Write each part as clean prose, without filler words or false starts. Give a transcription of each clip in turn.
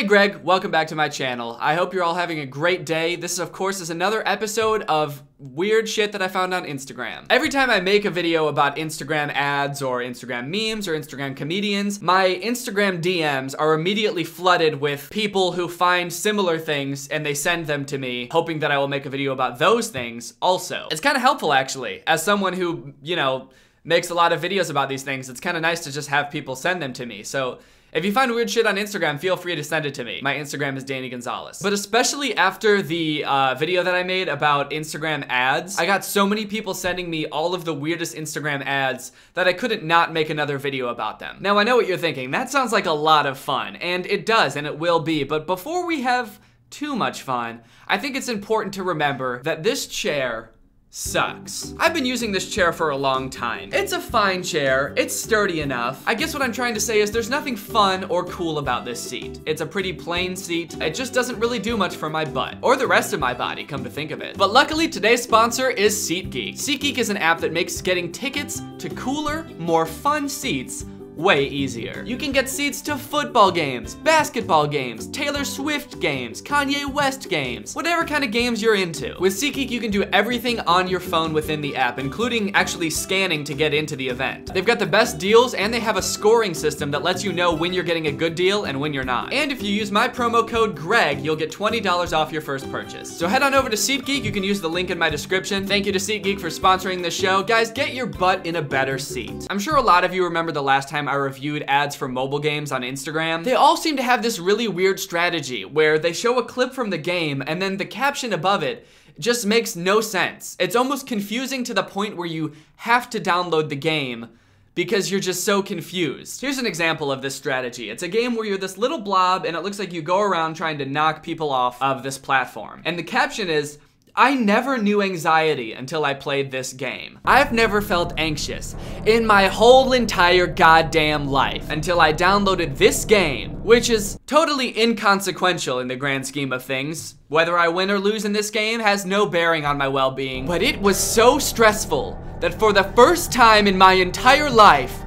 Hey Greg, welcome back to my channel. I hope you're all having a great day. This, of course, is another episode of weird shit that I found on Instagram. Every time I make a video about Instagram ads or Instagram memes or Instagram comedians, my Instagram DMs are immediately flooded with people who find similar things and they send them to me, hoping that I will make a video about those things also. It's kind of helpful, actually, as someone who, you know, makes a lot of videos about these things. It's kind of nice to just have people send them to me. So if you find weird shit on Instagram, feel free to send it to me. My Instagram is Danny Gonzalez. But especially after the video that I made about Instagram ads, I got so many people sending me all of the weirdest Instagram ads that I couldn't not make another video about them. Now, I know what you're thinking. That sounds like a lot of fun, and it does, and it will be. But before we have too much fun, I think it's important to remember that this chair sucks. I've been using this chair for a long time. It's a fine chair, it's sturdy enough. I guess what I'm trying to say is there's nothing fun or cool about this seat. It's a pretty plain seat. It just doesn't really do much for my butt or the rest of my body, come to think of it. But luckily, today's sponsor is SeatGeek. SeatGeek is an app that makes getting tickets to cooler, more fun seats way easier. You can get seats to football games, basketball games, Taylor Swift games, Kanye West games, whatever kind of games you're into. With SeatGeek, you can do everything on your phone within the app, including actually scanning to get into the event. They've got the best deals, and they have a scoring system that lets you know when you're getting a good deal and when you're not. And if you use my promo code GREG, you'll get $20 off your first purchase. So head on over to SeatGeek. You can use the link in my description. Thank you to SeatGeek for sponsoring this show. Guys, get your butt in a better seat. I'm sure a lot of you remember the last time I reviewed ads for mobile games on Instagram. They all seem to have this really weird strategy where they show a clip from the game and then the caption above it just makes no sense. It's almost confusing to the point where you have to download the game because you're just so confused. Here's an example of this strategy. It's a game where you're this little blob and it looks like you go around trying to knock people off of this platform. And the caption is, "I never knew anxiety until I played this game. I've never felt anxious in my whole entire goddamn life until I downloaded this game," which is totally inconsequential in the grand scheme of things. Whether I win or lose in this game has no bearing on my well-being, but it was so stressful that for the first time in my entire life,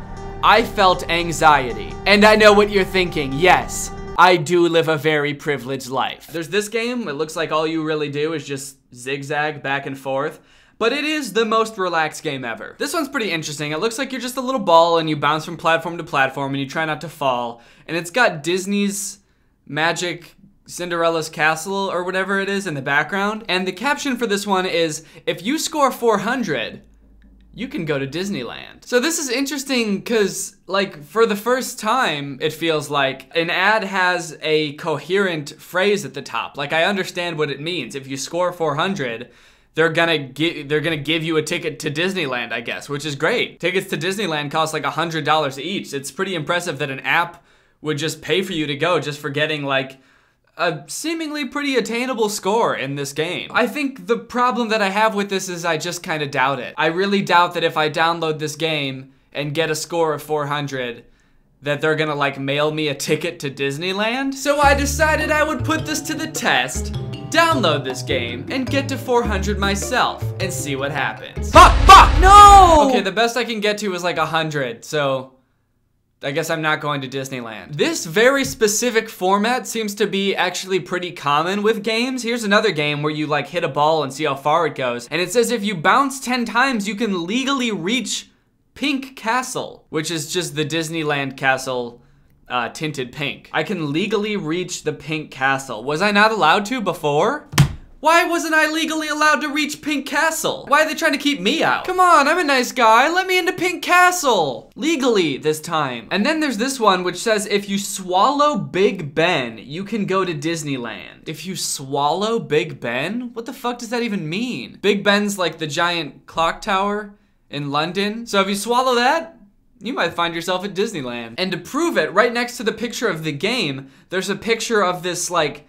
I felt anxiety. And I know what you're thinking, yes, I do live a very privileged life. There's this game, it looks like all you really do is just zigzag back and forth, but it is the most relaxed game ever. This one's pretty interesting. It looks like you're just a little ball and you bounce from platform to platform and you try not to fall, and it's got Disney's magic Cinderella's castle or whatever it is in the background, and the caption for this one is, "If you score 400, you can go to Disneyland." So this is interesting because, like, for the first time, it feels like an ad has a coherent phrase at the top. Like, I understand what it means. If you score 400, they're gonna give you a ticket to Disneyland, I guess, which is great. Tickets to Disneyland cost like $100 each. It's pretty impressive that an app would just pay for you to go just for getting, like, a seemingly pretty attainable score in this game. I think the problem that I have with this is I just kind of doubt it. I really doubt that if I download this game and get a score of 400, that they're gonna, like, mail me a ticket to Disneyland. So I decided I would put this to the test, download this game, and get to 400 myself, and see what happens. Fuck, no! Okay, the best I can get to is like 100, so I guess I'm not going to Disneyland. This very specific format seems to be actually pretty common with games. Here's another game where you, like, hit a ball and see how far it goes. And it says if you bounce 10 times, you can legally reach Pink Castle, which is just the Disneyland castle tinted pink. I can legally reach the Pink Castle. Was I not allowed to before? Why wasn't I legally allowed to reach Pink Castle? Why are they trying to keep me out? Come on, I'm a nice guy. Let me into Pink Castle. Legally this time. And then there's this one which says, if you swallow Big Ben, you can go to Disneyland. If you swallow Big Ben? What the fuck does that even mean? Big Ben's like the giant clock tower in London. So if you swallow that, you might find yourself at Disneyland. And to prove it, right next to the picture of the game, there's a picture of this, like,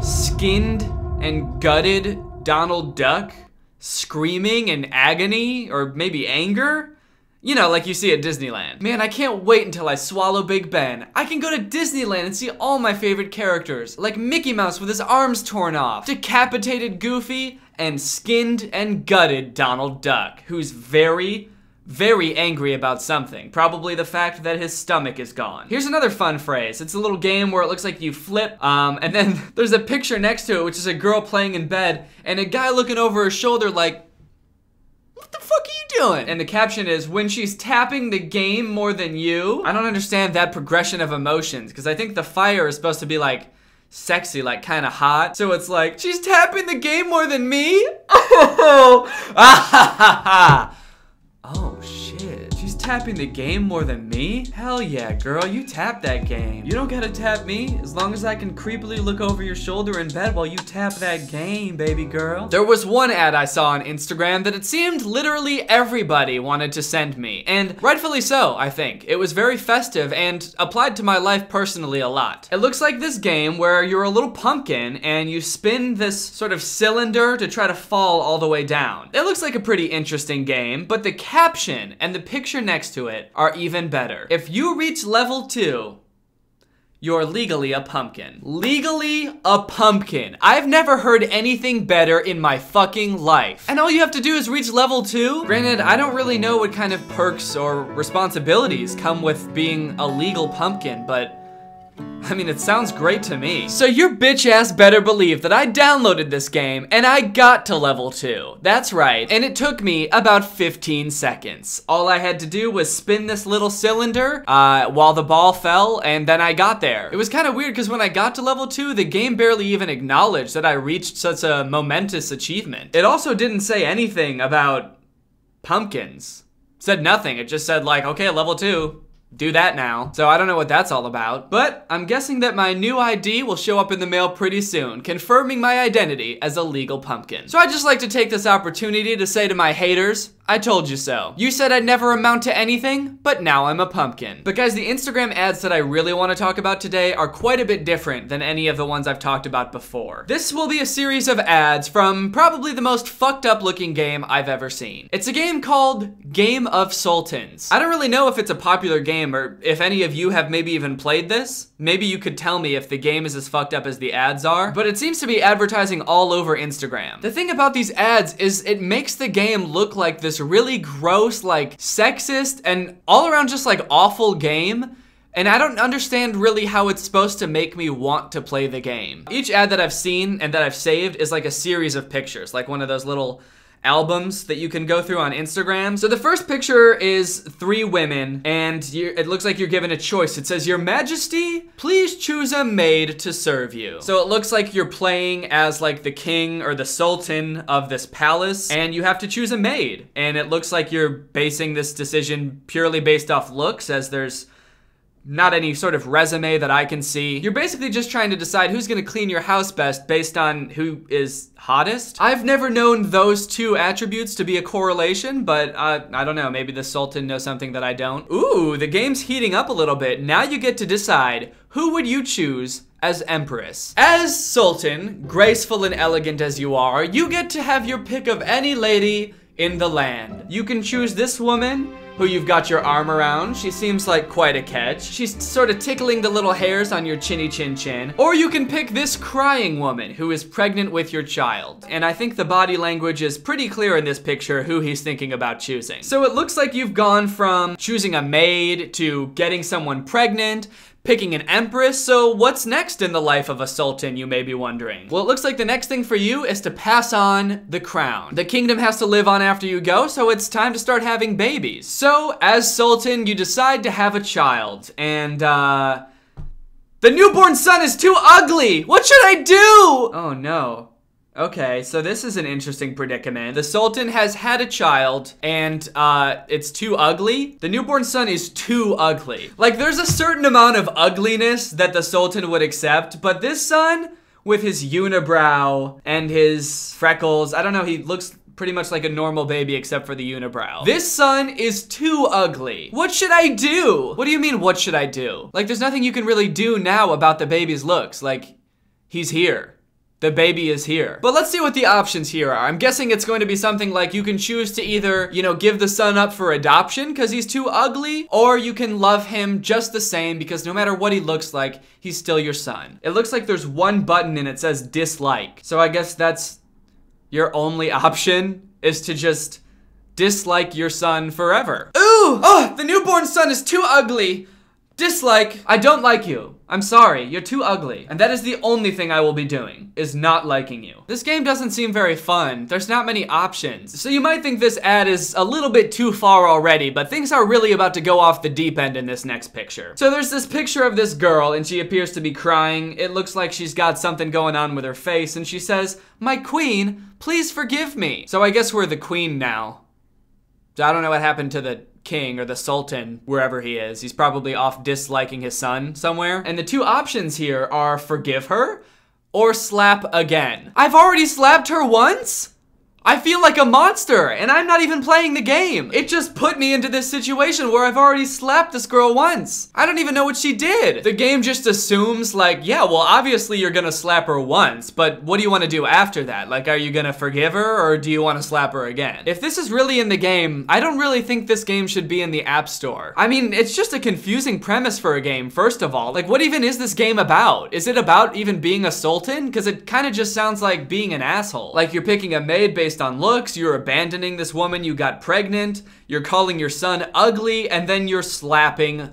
skinned and gutted Donald Duck screaming in agony, or maybe anger? You know, like you see at Disneyland. Man, I can't wait until I swallow Big Ben. I can go to Disneyland and see all my favorite characters, like Mickey Mouse with his arms torn off, decapitated Goofy, and skinned and gutted Donald Duck, who's very very angry about something, probably the fact that his stomach is gone. Here's another fun phrase. It's a little game where it looks like you flip, and then there's a picture next to it, which is a girl playing in bed, and a guy looking over her shoulder like, what the fuck are you doing? And the caption is, when she's tapping the game more than you. I don't understand that progression of emotions, because I think the fire is supposed to be like, sexy, like kind of hot. So it's like, she's tapping the game more than me? Oh, ah ha ha ha. Oh shit, she's tapping the game more than me? Hell yeah, girl, you tap that game. You don't gotta tap me, as long as I can creepily look over your shoulder in bed while you tap that game, baby girl. There was one ad I saw on Instagram that it seemed literally everybody wanted to send me, and rightfully so, I think. It was very festive and applied to my life personally a lot. It looks like this game where you're a little pumpkin and you spin this sort of cylinder to try to fall all the way down. It looks like a pretty interesting game, but the caption and the picture next to it are even better. If you reach level 2, you're legally a pumpkin. Legally a pumpkin. I've never heard anything better in my fucking life. And all you have to do is reach level 2? Granted, I don't really know what kind of perks or responsibilities come with being a legal pumpkin, but I mean, it sounds great to me. So your bitch ass better believe that I downloaded this game and I got to level 2. That's right, and it took me about 15 seconds. All I had to do was spin this little cylinder while the ball fell, and then I got there. It was kind of weird because when I got to level 2, the game barely even acknowledged that I reached such a momentous achievement. It also didn't say anything about pumpkins. It said nothing, it just said like, okay, level 2. Do that now. So I don't know what that's all about, but I'm guessing that my new ID will show up in the mail pretty soon, confirming my identity as a legal pumpkin. So I'd just like to take this opportunity to say to my haters, I told you so. You said I'd never amount to anything, but now I'm a pumpkin. But guys, the Instagram ads that I really want to talk about today are quite a bit different than any of the ones I've talked about before. This will be a series of ads from probably the most fucked up looking game I've ever seen. It's a game called Game of Sultans. I don't really know if it's a popular game or if any of you have maybe even played this. Maybe you could tell me if the game is as fucked up as the ads are, but it seems to be advertising all over Instagram. The thing about these ads is it makes the game look like this really gross, like sexist and all around just like awful game. And I don't understand really how it's supposed to make me want to play the game. Each ad that I've seen and that I've saved is like a series of pictures, like one of those little albums that you can go through on Instagram. So the first picture is 3 women, and it looks like you're given a choice. It says, Your Majesty, please choose a maid to serve you. So it looks like you're playing as like the king or the sultan of this palace, and you have to choose a maid. And it looks like you're basing this decision purely based off looks, as there's not any sort of resume that I can see. You're basically just trying to decide who's gonna clean your house best based on who is hottest. I've never known those two attributes to be a correlation, but I don't know, maybe the Sultan knows something that I don't. Ooh, the game's heating up a little bit. Now you get to decide who would you choose as Empress. As Sultan, graceful and elegant as you are, you get to have your pick of any lady in the land. You can choose this woman, who you've got your arm around. She seems like quite a catch. She's sort of tickling the little hairs on your chinny chin chin. Or you can pick this crying woman who is pregnant with your child. And I think the body language is pretty clear in this picture who he's thinking about choosing. So it looks like you've gone from choosing a maid to getting someone pregnant, picking an empress. So what's next in the life of a sultan, you may be wondering? Well, it looks like the next thing for you is to pass on the crown. The kingdom has to live on after you go, so it's time to start having babies. So as sultan, you decide to have a child, and the newborn son is too ugly. What should I do? Oh no. Okay, so this is an interesting predicament. The Sultan has had a child, and it's too ugly. The newborn son is too ugly. Like, there's a certain amount of ugliness that the Sultan would accept, but this son, with his unibrow and his freckles, I don't know, he looks pretty much like a normal baby except for the unibrow. This son is too ugly. What should I do? What do you mean, what should I do? Like, there's nothing you can really do now about the baby's looks. Like, he's here. The baby is here. But let's see what the options here are. I'm guessing it's going to be something like you can choose to either, you know, give the son up for adoption because he's too ugly, or you can love him just the same because no matter what he looks like, he's still your son. It looks like there's one button and it says dislike. So I guess that's your only option, is to just Dislike your son forever. Ooh! Oh, the newborn son is too ugly. Dislike. I don't like you. I'm sorry, you're too ugly. And that is the only thing I will be doing, is not liking you. This game doesn't seem very fun. There's not many options. So you might think this ad is a little bit too far already, but things are really about to go off the deep end in this next picture. So there's this picture of this girl, and she appears to be crying. It looks like she's got something going on with her face, and she says, "My queen, please forgive me." So I guess we're the queen now. I don't know what happened to the king or the sultan, wherever he is. He's probably off disliking his son somewhere. And the two options here are forgive her or slap again. I've already slapped her once? I feel like a monster, and I'm not even playing the game. It just put me into this situation where I've already slapped this girl once. I don't even know what she did. The game just assumes, like, yeah, well, obviously you're gonna slap her once, but what do you wanna do after that? Like, are you gonna forgive her, or do you wanna slap her again? If this is really in the game, I don't really think this game should be in the App Store. I mean, it's just a confusing premise for a game, first of all. Like, what even is this game about? Is it about even being a sultan? Cause it kinda just sounds like being an asshole. Like, you're picking a maid based on looks, you're abandoning this woman you got pregnant, you're calling your son ugly, and then you're slapping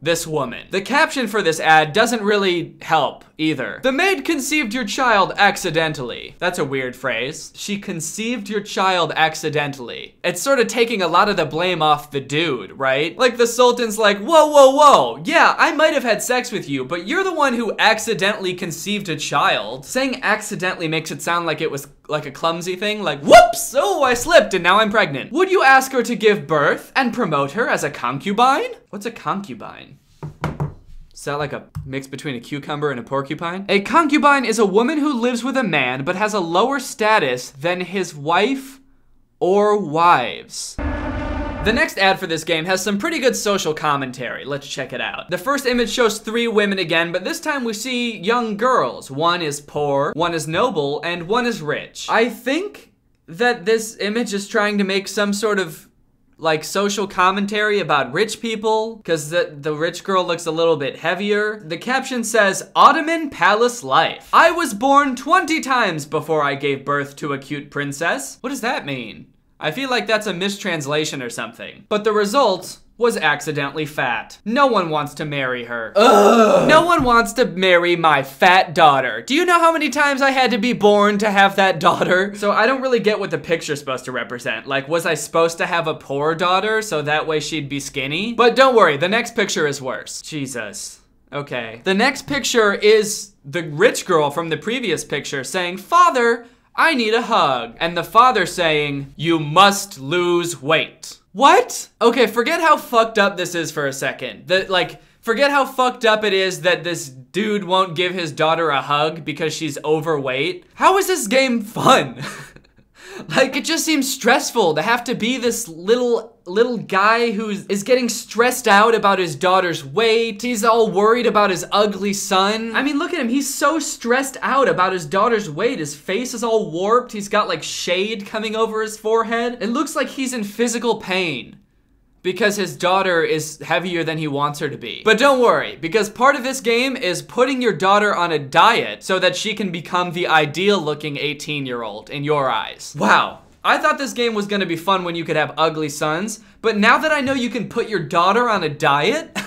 this woman. The caption for this ad doesn't really help either. The maid conceived your child accidentally. That's a weird phrase. She conceived your child accidentally. It's sort of taking a lot of the blame off the dude, right? Like, the sultan's like, whoa, whoa, whoa. Yeah, I might have had sex with you, but you're the one who accidentally conceived a child. Saying accidentally makes it sound like it was like a clumsy thing, like, whoops, oh, I slipped and now I'm pregnant. Would you ask her to give birth and promote her as a concubine? What's a concubine? Is that like a mix between a cucumber and a porcupine? A concubine is a woman who lives with a man but has a lower status than his wife or wives. The next ad for this game has some pretty good social commentary. Let's check it out. The first image shows three women again, but this time we see young girls. One is poor, one is noble, and one is rich. I think that this image is trying to make some sort of like social commentary about rich people, because the rich girl looks a little bit heavier. The caption says, Ottoman palace life. I was born 20 times before I gave birth to a cute princess. What does that mean? I feel like that's a mistranslation or something. But the result was accidentally fat. No one wants to marry her. Ugh. No one wants to marry my fat daughter. Do you know how many times I had to be born to have that daughter? So I don't really get what the picture's supposed to represent. Like, was I supposed to have a poor daughter so that way she'd be skinny? But don't worry, the next picture is worse. Jesus. Okay. The next picture is the rich girl from the previous picture saying, Father, I need a hug. And the father saying, you must lose weight. What? Okay, forget how fucked up this is for a second. Forget how fucked up it is that this dude won't give his daughter a hug because she's overweight. How is this game fun? Like, it just seems stressful to have to be this little guy who is getting stressed out about his daughter's weight. He's all worried about his ugly son. I mean, look at him. He's so stressed out about his daughter's weight. His face is all warped. He's got like shade coming over his forehead. It looks like he's in physical pain because his daughter is heavier than he wants her to be. But don't worry, because part of this game is putting your daughter on a diet so that she can become the ideal looking 18-year-old in your eyes. Wow. I thought this game was gonna be fun when you could have ugly sons, but now that I know you can put your daughter on a diet,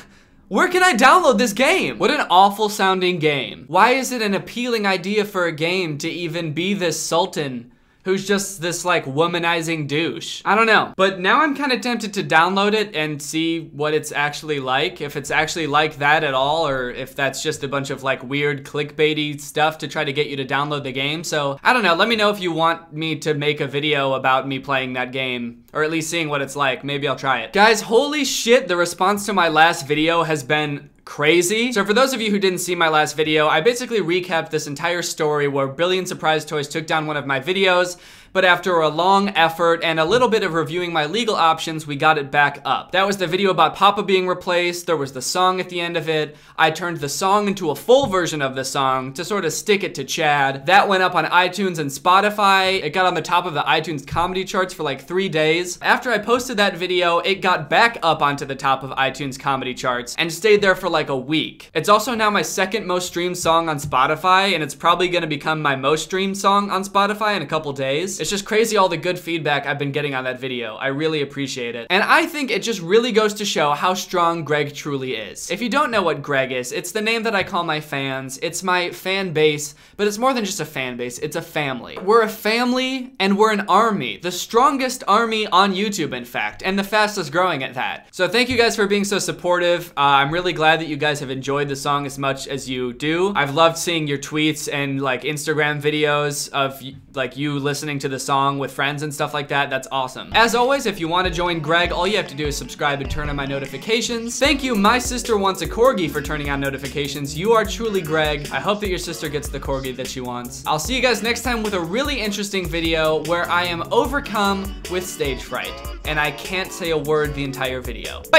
where can I download this game? What an awful sounding game. Why is it an appealing idea for a game to even be this sultan who's just this like womanizing douche? I don't know, but now I'm kind of tempted to download it and see what it's actually like, if it's actually like that at all, or if that's just a bunch of like weird clickbaity stuff to try to get you to download the game. So I don't know, let me know if you want me to make a video about me playing that game, or at least seeing what it's like. Maybe I'll try it. Guys, holy shit, the response to my last video has been crazy. So for those of you who didn't see my last video, I basically recapped this entire story where Billion Surprise Toys took down one of my videos, but after a long effort and a little bit of reviewing my legal options, we got it back up. That was the video about Papa being replaced. There was the song at the end of it. I turned the song into a full version of the song to sort of stick it to Chad. That went up on iTunes and Spotify. It got on the top of the iTunes comedy charts for like 3 days. After I posted that video, it got back up onto the top of iTunes comedy charts and stayed there for like a week. It's also now my second most streamed song on Spotify, and it's probably gonna become my most streamed song on Spotify in a couple days. It's just crazy all the good feedback I've been getting on that video. I really appreciate it. And I think it just really goes to show how strong GREG truly is. If you don't know what GREG is, it's the name that I call my fans. It's my fan base, but it's more than just a fan base, it's a family. We're a family and we're an army. The strongest army on YouTube, in fact, and the fastest growing at that. So thank you guys for being so supportive. I'm really glad that you guys have enjoyed the song as much as you do. I've loved seeing your tweets and like Instagram videos of like you listening to the song with friends and stuff like that. That's awesome. As always, if you want to join GREG, all you have to do is subscribe and turn on my notifications. Thank you, My Sister Wants a Corgi, for turning on notifications. You are truly GREG. I hope that your sister gets the corgi that she wants. I'll see you guys next time with a really interesting video where I am overcome with stage fright and I can't say a word the entire video. Bye.